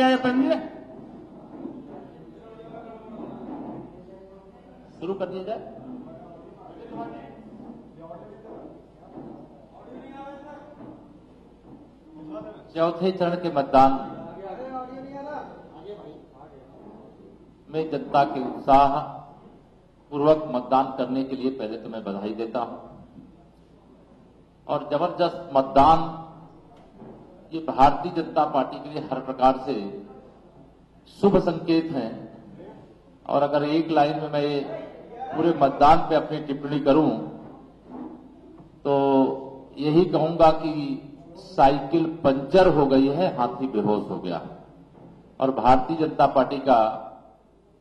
सत्यायतन में शुरू कर दिया जाए। चौथे चरण के मतदान में जनता के उत्साह पूर्वक मतदान करने के लिए पहले तो मैं बधाई देता हूं। और जबरदस्त मतदान ये भारतीय जनता पार्टी के लिए हर प्रकार से शुभ संकेत हैं। और अगर एक लाइन में मैं पूरे मतदान पे अपनी टिप्पणी करूं तो यही कहूंगा कि साइकिल पंचर हो गई है, हाथी बेहोश हो गया। और भारतीय जनता पार्टी का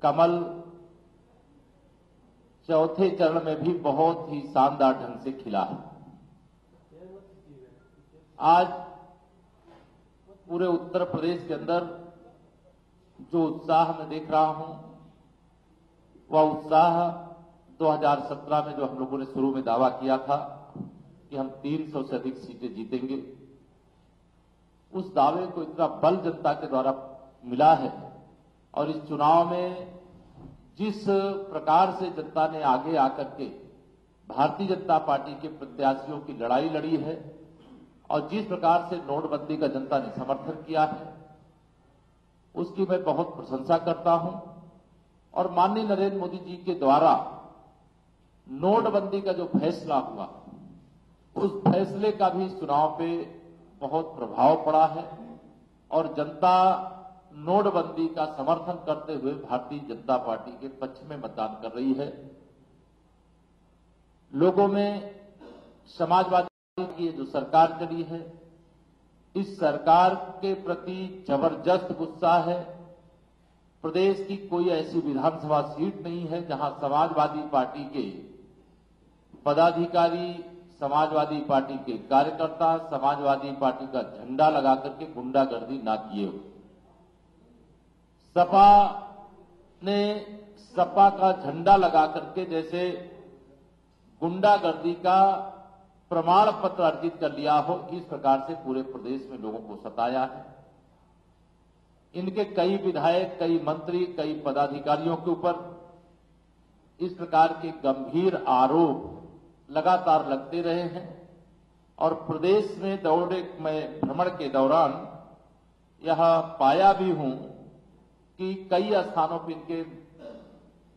कमल चौथे चरण में भी बहुत ही शानदार ढंग से खिला है। आज पूरे उत्तर प्रदेश के अंदर जो उत्साह मैं देख रहा हूं वह उत्साह 2017 में जो हम लोगों ने शुरू में दावा किया था कि हम 300 से अधिक सीटें जीतेंगे, उस दावे को इतना बल जनता के द्वारा मिला है। और इस चुनाव में जिस प्रकार से जनता ने आगे आकर के भारतीय जनता पार्टी के प्रत्याशियों की लड़ाई लड़ी है और जिस प्रकार से नोटबंदी का जनता ने समर्थन किया है, उसकी मैं बहुत प्रशंसा करता हूं। और माननीय नरेंद्र मोदी जी के द्वारा नोटबंदी का जो फैसला हुआ, उस फैसले का भी चुनाव पे बहुत प्रभाव पड़ा है। और जनता नोटबंदी का समर्थन करते हुए भारतीय जनता पार्टी के पक्ष में मतदान कर रही है। लोगों में समाजवादी की जो सरकार चली है, इस सरकार के प्रति जबरदस्त गुस्सा है। प्रदेश की कोई ऐसी विधानसभा सीट नहीं है जहां समाजवादी पार्टी के पदाधिकारी, समाजवादी पार्टी के कार्यकर्ता समाजवादी पार्टी का झंडा लगा करके गुंडागर्दी ना किए हो। सपा ने सपा का झंडा लगा करके जैसे गुंडागर्दी का प्रमाण पत्र अर्जित कर लिया हो, इस प्रकार से पूरे प्रदेश में लोगों को सताया है। इनके कई विधायक, कई मंत्री, कई पदाधिकारियों के ऊपर इस प्रकार के गंभीर आरोप लगातार लगते रहे हैं। और प्रदेश में दौरे में भ्रमण के दौरान यह पाया भी हूं कि कई स्थानों पर इनके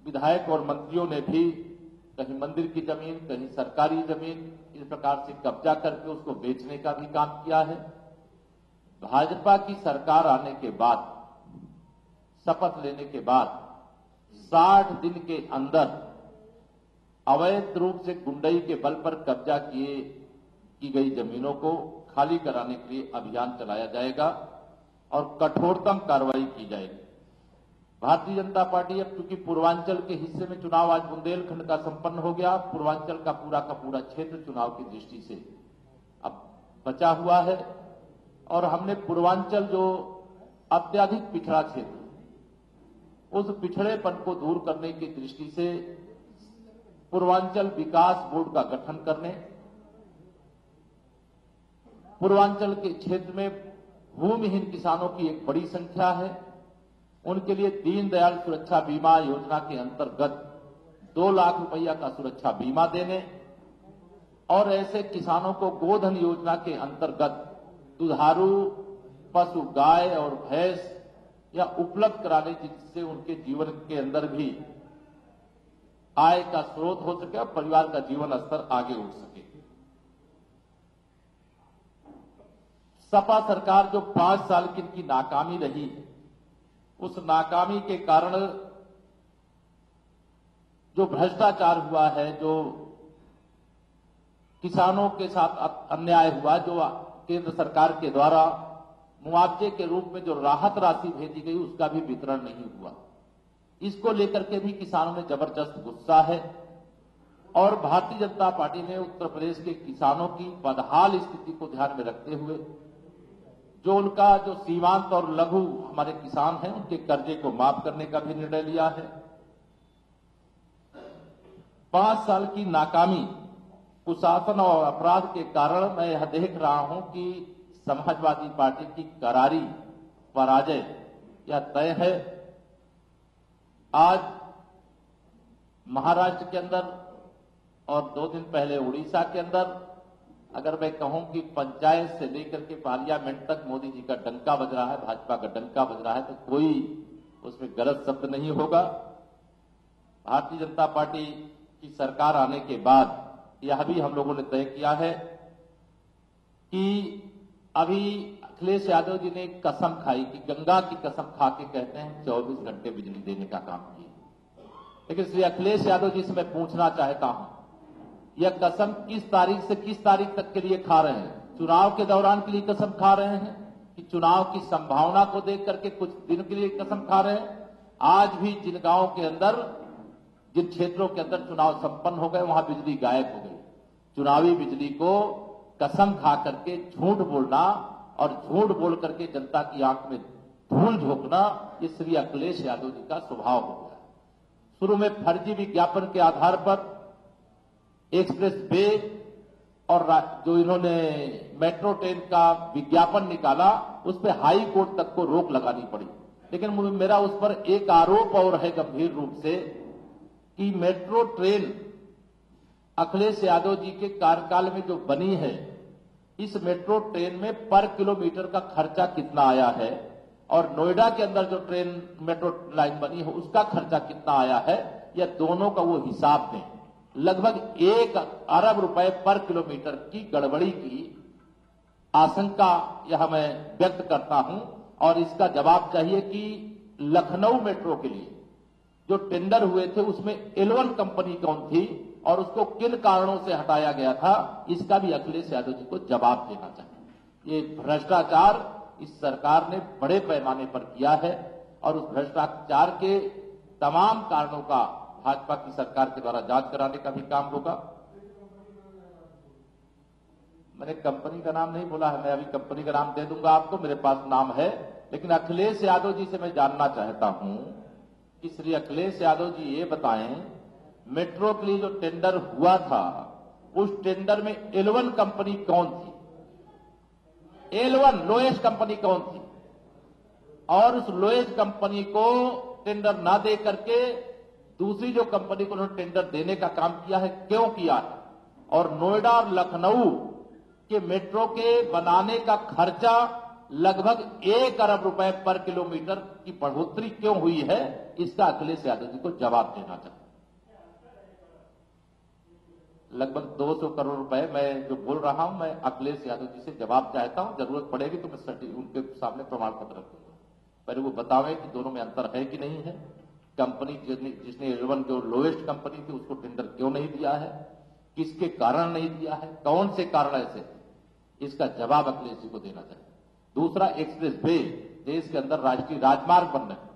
विधायक और मंत्रियों ने भी कहीं मंदिर की जमीन, कहीं सरकारी जमीन इस प्रकार से कब्जा करके उसको बेचने का भी काम किया है। भाजपा की सरकार आने के बाद, शपथ लेने के बाद 60 दिन के अंदर अवैध रूप से गुंडई के बल पर कब्जा की गई जमीनों को खाली कराने के लिए अभियान चलाया जाएगा और कठोरतम कार्रवाई की जाएगी। भारतीय जनता पार्टी अब चूंकि पूर्वांचल के हिस्से में चुनाव आज बुंदेलखंड का संपन्न हो गया, पूर्वांचल का पूरा क्षेत्र चुनाव की दृष्टि से अब बचा हुआ है। और हमने पूर्वांचल जो अत्यधिक पिछड़ा क्षेत्र, उस पिछड़ेपन को दूर करने की दृष्टि से पूर्वांचल विकास बोर्ड का गठन करने, पूर्वांचल के क्षेत्र में भूमिहीन किसानों की एक बड़ी संख्या है, उनके लिए दीन दयाल सुरक्षा बीमा योजना के अंतर्गत 2 लाख रुपया का सुरक्षा बीमा देने और ऐसे किसानों को गोधन योजना के अंतर्गत दुधारू पशु गाय और भैंस या उपलब्ध कराने, जिससे उनके जीवन के अंदर भी आय का स्रोत हो सके और परिवार का जीवन स्तर आगे उठ सके। सपा सरकार जो 5 साल की इनकी नाकामी रही है, उस नाकामी के कारण जो भ्रष्टाचार हुआ है, जो किसानों के साथ अन्याय हुआ, जो केंद्र सरकार के द्वारा मुआवजे के रूप में जो राहत राशि भेजी गई उसका भी वितरण नहीं हुआ, इसको लेकर के भी किसानों में जबरदस्त गुस्सा है। और भारतीय जनता पार्टी ने उत्तर प्रदेश के किसानों की बदहाल स्थिति को ध्यान में रखते हुए जो उनका जो सीमांत और लघु हमारे किसान हैं, उनके कर्जे को माफ करने का भी निर्णय लिया है। 5 साल की नाकामी, कुशासन और अपराध के कारण मैं यह देख रहा हूं कि समाजवादी पार्टी की करारी पराजय यह तय है। आज महाराष्ट्र के अंदर और 2 दिन पहले उड़ीसा के अंदर अगर मैं कहूं कि पंचायत से लेकर के पार्लियामेंट तक मोदी जी का डंका बज रहा है, भाजपा का डंका बज रहा है, तो कोई उसमें गलत शब्द नहीं होगा। भारतीय जनता पार्टी की सरकार आने के बाद यह भी हम लोगों ने तय किया है कि अभी अखिलेश यादव जी ने कसम खाई कि गंगा की कसम खा के कहते हैं 24 घंटे बिजली देने का काम किया, लेकिन श्री अखिलेश यादव जी से मैं पूछना चाहता हूं, यह कसम किस तारीख से किस तारीख तक के लिए खा रहे हैं? चुनाव के दौरान के लिए कसम खा रहे हैं कि चुनाव की संभावना को देख करके कुछ दिन के लिए कसम खा रहे हैं? आज भी जिन गांवों के अंदर, जिन क्षेत्रों के अंदर चुनाव संपन्न हो गए, वहां बिजली गायब हो गई। चुनावी बिजली को कसम खा करके झूठ बोलना और झूठ बोल करके जनता की आंख में धूल झोंकना, ये श्री अखिलेश यादव जी का स्वभाव हो गया। शुरू में फर्जी विज्ञापन के आधार पर एक्सप्रेस वे और जो इन्होंने मेट्रो ट्रेन का विज्ञापन निकाला, उस पर हाई कोर्ट तक को रोक लगानी पड़ी। लेकिन मेरा उस पर एक आरोप और है गंभीर रूप से कि मेट्रो ट्रेन अखिलेश यादव जी के कार्यकाल में जो बनी है, इस मेट्रो ट्रेन में पर किलोमीटर का खर्चा कितना आया है और नोएडा के अंदर जो ट्रेन मेट्रो लाइन बनी है उसका खर्चा कितना आया है, या दोनों का वो हिसाब दें। लगभग 1 अरब रुपए पर किलोमीटर की गड़बड़ी की आशंका यह मैं व्यक्त करता हूं। और इसका जवाब चाहिए कि लखनऊ मेट्रो के लिए जो टेंडर हुए थे उसमें L1 कंपनी कौन थी और उसको किन कारणों से हटाया गया था, इसका भी अखिलेश यादव जी को जवाब देना चाहिए। ये भ्रष्टाचार इस सरकार ने बड़े पैमाने पर किया है और उस भ्रष्टाचार के तमाम कारणों का भाजपा की सरकार के द्वारा जांच कराने का भी काम होगा। मैंने कंपनी का नाम नहीं बोला है, मैं अभी कंपनी का नाम दे दूंगा आपको, मेरे पास नाम है। लेकिन अखिलेश यादव जी से मैं जानना चाहता हूं कि श्री अखिलेश यादव जी ये बताएं, मेट्रो के लिए जो टेंडर हुआ था उस टेंडर में L1 कंपनी कौन थी? L1 लोएस्ट कंपनी कौन थी? और उस लोएस्ट कंपनी को टेंडर ना दे करके दूसरी जो कंपनी को उन्होंने टेंडर देने का काम किया है, क्यों किया है? और नोएडा और लखनऊ के मेट्रो के बनाने का खर्चा लगभग 1 अरब रुपए पर किलोमीटर की बढ़ोतरी क्यों हुई है, इसका अखिलेश यादव जी को जवाब देना चाहिए। लगभग 200 करोड़ रुपए मैं जो बोल रहा हूं, मैं अखिलेश यादव जी से जवाब चाहता हूं। जरूरत पड़ेगी तो मैं उनके सामने प्रमाण पत्र रखूंगा, पर वो बतावें कि दोनों में अंतर है कि नहीं है। कंपनी जिसने L1 जो लोएस्ट कंपनी थी उसको टेंडर क्यों नहीं दिया है, किसके कारण नहीं दिया है, कौन से कारण ऐसे, इसका जवाब अखिलेश जी को देना चाहिए। दूसरा, एक्सप्रेस वे देश के अंदर राष्ट्रीय राजमार्ग बन रहे हैं,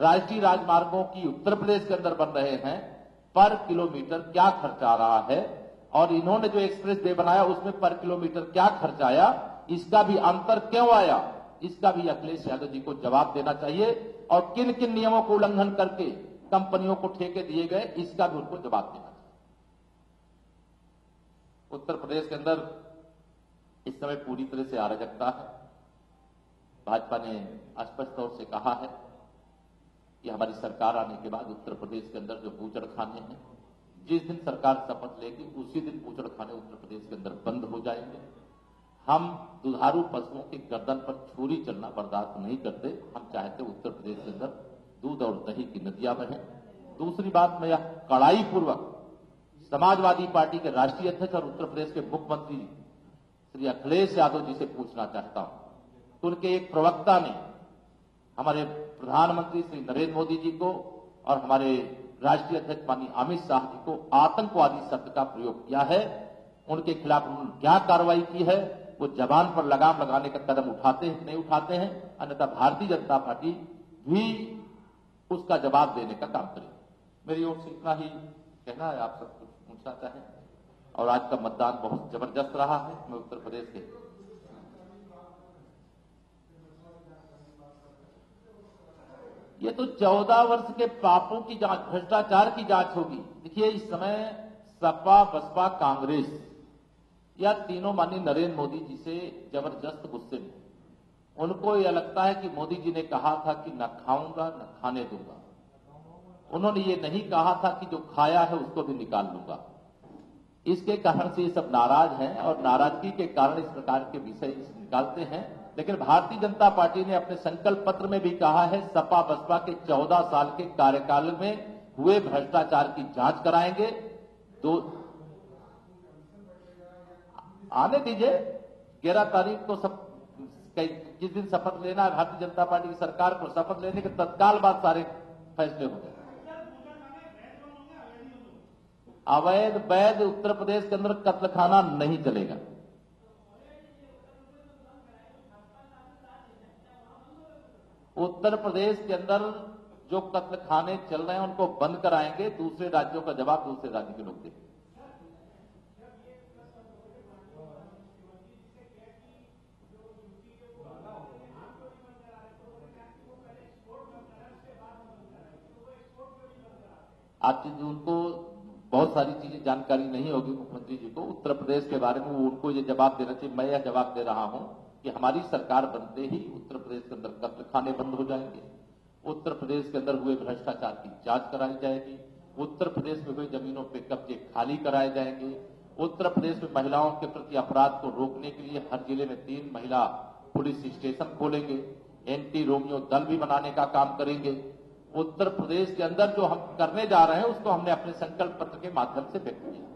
राष्ट्रीय राजमार्गों की उत्तर प्रदेश के अंदर बन रहे हैं, पर किलोमीटर क्या खर्चा आ रहा है और इन्होंने जो एक्सप्रेस वे बनाया उसमें पर किलोमीटर क्या खर्चा आया, इसका भी अंतर क्यों आया, इसका भी अखिलेश यादव जी को जवाब देना चाहिए। और किन किन नियमों को उल्लंघन करके कंपनियों को ठेके दिए गए, इसका भी उनको जवाब देना चाहिए। उत्तर प्रदेश के अंदर इस समय पूरी तरह से अराजकता है। भाजपा ने स्पष्ट तौर से कहा है कि हमारी सरकार आने के बाद उत्तर प्रदेश के अंदर जो बूचड़खाने हैं, जिस दिन सरकार शपथ लेगी उसी दिन बूचड़खाने उत्तर प्रदेश के अंदर बंद हो जाएंगे। हम दुधारू पशुओं के गर्दन पर छुरी चलना बर्दाश्त नहीं करते। हम चाहते उत्तर प्रदेश के अंदर दूध और दही की नदियां बहें। दूसरी बात, मैं यह कड़ाई पूर्वक समाजवादी पार्टी के राष्ट्रीय अध्यक्ष और उत्तर प्रदेश के मुख्यमंत्री श्री अखिलेश यादव जी से पूछना चाहता हूं कि उनके एक प्रवक्ता ने हमारे प्रधानमंत्री श्री नरेंद्र मोदी जी को और हमारे राष्ट्रीय अध्यक्ष माननीय अमित शाह जी को आतंकवादी शब्द का प्रयोग किया है। उनके खिलाफ उन्होंने क्या कार्रवाई की है, वो जबान पर लगाम लगाने का कदम उठाते हैं नहीं उठाते हैं, अन्यथा भारतीय जनता पार्टी भी उसका जवाब देने का काम करेगी। मेरी ओर से इतना ही कहना है, आप सब कुछ पूछना चाहें। और आज का मतदान बहुत जबरदस्त रहा है। मैं उत्तर प्रदेश के ये तो 14 वर्ष के पापों की जांच, भ्रष्टाचार की जांच होगी। देखिए, इस समय सपा, बसपा, कांग्रेस या तीनों माननीय नरेंद्र मोदी जी से जबरदस्त गुस्से में। उनको यह लगता है कि मोदी जी ने कहा था कि न खाऊंगा न खाने दूंगा। उन्होंने ये नहीं कहा था कि जो खाया है उसको भी निकाल लूंगा। इसके कारण से ये सब नाराज हैं और नाराजगी के कारण इस प्रकार के विषय निकालते हैं। लेकिन भारतीय जनता पार्टी ने अपने संकल्प पत्र में भी कहा है सपा बसपा के 14 साल के कार्यकाल में हुए भ्रष्टाचार की जांच कराएंगे। तो आने दीजिए 11 तारीख को जिस दिन शपथ लेना है भारतीय जनता पार्टी की सरकार को, शपथ लेने के तत्काल बाद सारे फैसले हो गए। अवैध वैध उत्तर प्रदेश के अंदर कत्लखाना नहीं चलेगा। उत्तर प्रदेश के अंदर जो कत्लखाने चल रहे हैं उनको बंद कराएंगे। दूसरे राज्यों का जवाब दूसरे राज्य के लोग देंगे। आज उनको बहुत सारी चीजें जानकारी नहीं होगी मुख्यमंत्री जी को उत्तर प्रदेश के बारे में। उनको ये जवाब देना चाहिए, मैं यह जवाब दे रहा हूं कि हमारी सरकार बनते ही उत्तर प्रदेश के अंदर कत्लखाने बंद हो जाएंगे। उत्तर प्रदेश के अंदर हुए भ्रष्टाचार की जांच कराई जाएगी। उत्तर प्रदेश में हुए जमीनों पर कब्जे खाली कराए जाएंगे। उत्तर प्रदेश में महिलाओं के प्रति अपराध को रोकने के लिए हर जिले में 3 महिला पुलिस स्टेशन खोलेंगे। एंटी रोमियो दल भी बनाने का काम करेंगे। उत्तर प्रदेश के अंदर जो हम करने जा रहे हैं उसको हमने अपने संकल्प पत्र के माध्यम से व्यक्त किया।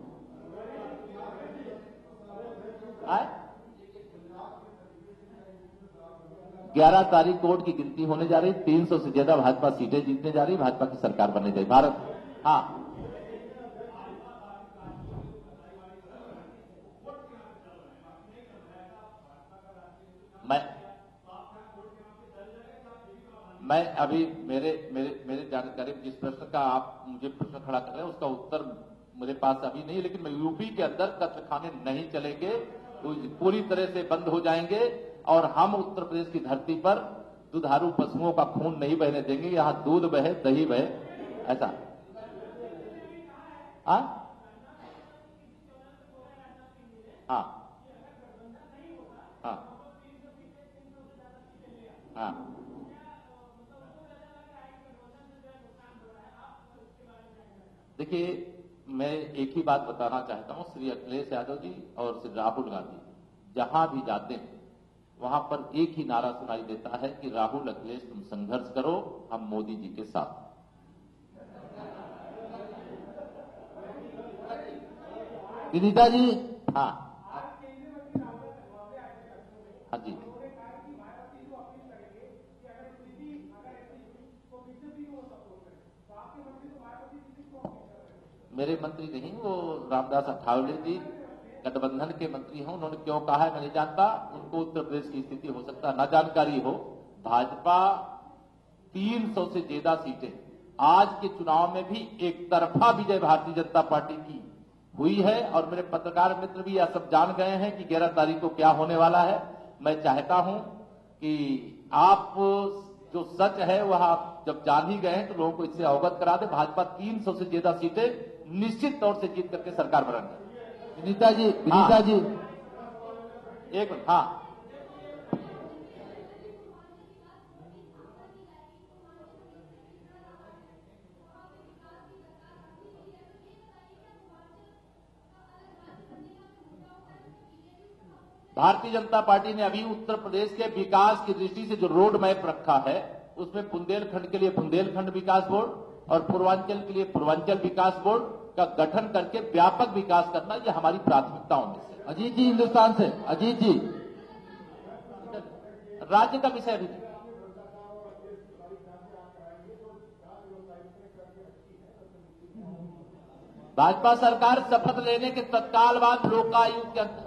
11 तारीख को वोट की गिनती होने जा रही। 300 से ज्यादा भाजपा सीटें जीतने जा रही, भाजपा की सरकार बनने जा रही भारत। हाँ, मैं अभी मेरे जानकारी जिस प्रश्न का आप मुझे प्रश्न खड़ा कर रहे हैं उसका उत्तर मेरे पास अभी नहीं, लेकिन मैं यूपी के अंदर कत्लखाने नहीं चलेंगे, तो पूरी तरह से बंद हो जाएंगे। और हम उत्तर प्रदेश की धरती पर दुधारू पशुओं का खून नहीं बहने देंगे। यहाँ दूध बहे, दही बहे, ऐसा। हाँ हाँ हाँ देखिए, मैं एक ही बात बताना चाहता हूं, श्री अखिलेश यादव जी और श्री राहुल गांधी जहां भी जाते हैं वहां पर एक ही नारा सुनाई देता है कि राहुल अखिलेश तुम संघर्ष करो, हम मोदी जी के साथ। विनीता जी, हाँ हाँ जी, मेरे मंत्री नहीं, वो रामदास अठावले जी गठबंधन के मंत्री हैं। उन्होंने क्यों कहा है मैं नहीं जानता, उनको उत्तर प्रदेश की स्थिति हो सकता ना जानकारी हो। भाजपा 300 से ज्यादा सीटें आज के चुनाव में भी एक तरफा विजय भारतीय जनता पार्टी की हुई है। और मेरे पत्रकार मित्र भी यह सब जान गए हैं कि 11 तारीख को क्या होने वाला है। मैं चाहता हूं कि आप जो सच है वह आप जब जान ही गए हैं तो लोगों को इससे अवगत करा दे। भाजपा 300 से ज्यादा सीटें निश्चित तौर से जीत करके सरकार बनाएंगे। विनीता जी एक मिनट। हाँ, भारतीय जनता पार्टी ने अभी उत्तर प्रदेश के विकास की दृष्टि से जो रोड मैप रखा है उसमें बुंदेलखंड के लिए बुंदेलखंड विकास बोर्ड और पूर्वांचल के लिए पूर्वांचल विकास बोर्ड का गठन करके व्यापक विकास करना, यह हमारी प्राथमिकताओं में से। अजीत जी हिंदुस्तान से, अजीत जी राज्य का विषय भी नहीं। भाजपा सरकार शपथ लेने के तत्काल बाद लोकायुक्त के अंत।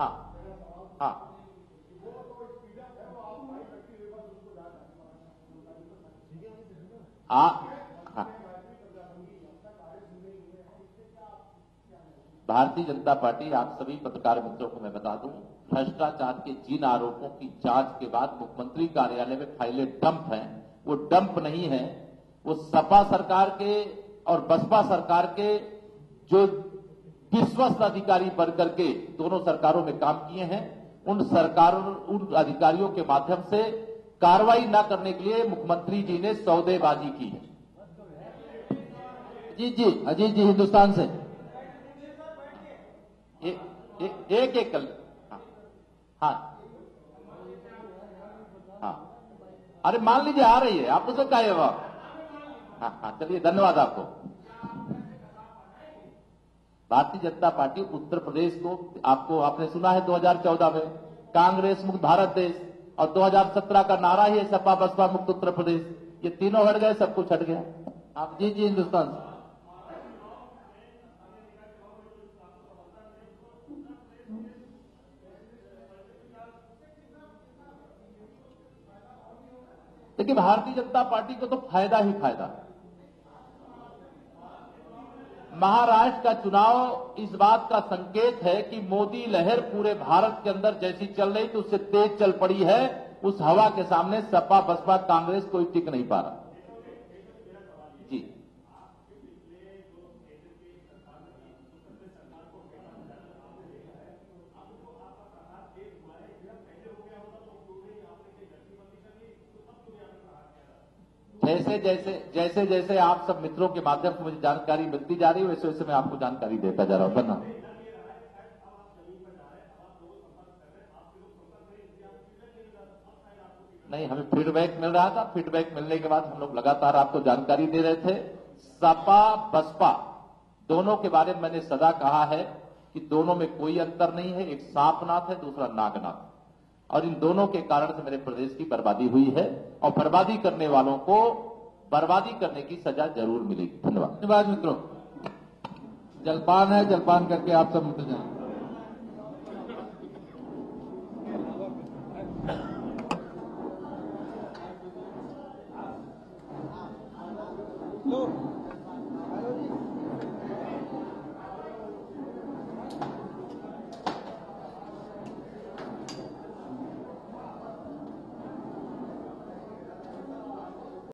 हाँ, भारतीय जनता पार्टी, आप सभी पत्रकार मित्रों को मैं बता दूं, भ्रष्टाचार के जिन आरोपों की जांच के बाद मुख्यमंत्री कार्यालय में फाइलें डंप हैं, वो डंप नहीं है, वो सपा सरकार के और बसपा सरकार के जो विश्वस्त अधिकारी बनकर के दोनों सरकारों में काम किए हैं उन अधिकारियों के माध्यम से कार्रवाई न करने के लिए मुख्यमंत्री जी ने सौदेबाजी की है। जी, अजीत जी हिंदुस्तान से एक एक कल। हाँ हाँ, अरे मान लीजिए आ रही है, आपने सब कहा है वहां। हाँ हाँ, चलिए धन्यवाद आपको। भारतीय जनता पार्टी उत्तर प्रदेश को आपने सुना है 2014 में कांग्रेस मुक्त भारत देश, और 2017 का नारा ही है सपा बसपा मुक्त उत्तर प्रदेश। ये तीनों हट गए, सब कुछ हट गया। आप जी हिंदुस्तान से। देखिए, भारतीय जनता पार्टी को तो फायदा ही फायदा। महाराष्ट्र का चुनाव इस बात का संकेत है कि मोदी लहर पूरे भारत के अंदर जैसी चल रही थी उससे तेज चल पड़ी है। उस हवा के सामने सपा बसपा कांग्रेस कोई टिक नहीं पा रहा। जी जैसे आप सब मित्रों के माध्यम से मुझे जानकारी मिलती जा रही है, वैसे वैसे मैं आपको जानकारी देता जा रहा हूं। बना नहीं, हमें फीडबैक मिल रहा था। फीडबैक मिलने के बाद हम लोग लगातार आपको जानकारी दे रहे थे। सपा बसपा दोनों के बारे में मैंने सदा कहा है कि दोनों में कोई अंतर नहीं है। एक सांपनाथ है, दूसरा नागनाथ, और इन दोनों के कारण से मेरे प्रदेश की बर्बादी हुई है, और बर्बादी करने वालों को बर्बादी करने की सजा जरूर मिलेगी। धन्यवाद मित्रों। जलपान है, जलपान करके आप सब मिल जाएं। लो।